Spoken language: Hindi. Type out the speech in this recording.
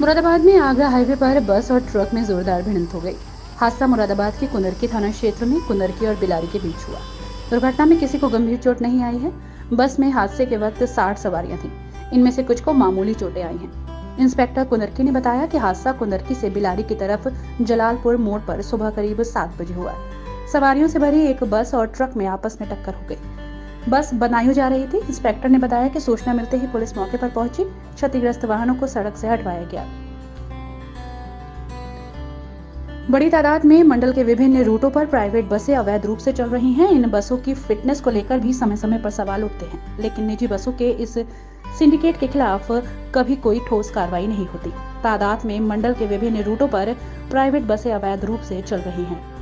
मुरादाबाद में आगरा हाईवे पर बस और ट्रक में जोरदार भिड़ंत हो गई। हादसा मुरादाबाद के कुंदरकी थाना क्षेत्र में कुंदरकी और बिलारी के बीच हुआ। दुर्घटना में किसी को गंभीर चोट नहीं आई है। बस में हादसे के वक्त 60 सवारियां थीं, इनमें से कुछ को मामूली चोटें आई हैं। इंस्पेक्टर कुंदरकी ने बताया कि हादसा कुंदरकी से बिलारी की तरफ जलालपुर मोड़ पर सुबह करीब 7 बजे हुआ। सवारियों से भरी एक बस और ट्रक में आपस में टक्कर हो गई। बस बनायू जा रही थी। इंस्पेक्टर ने बताया कि सूचना मिलते ही पुलिस मौके पर पहुंची। क्षतिग्रस्त वाहनों को सड़क से हटवाया गया। बड़ी तादाद में मंडल के विभिन्न रूटों पर प्राइवेट बसें अवैध रूप से चल रही हैं। इन बसों की फिटनेस को लेकर भी समय समय पर सवाल उठते हैं, लेकिन निजी बसों के इस सिंडिकेट के खिलाफ कभी कोई ठोस कार्रवाई नहीं होती। तादाद में मंडल के विभिन्न रूटों पर प्राइवेट बसें अवैध रूप से चल रही हैं।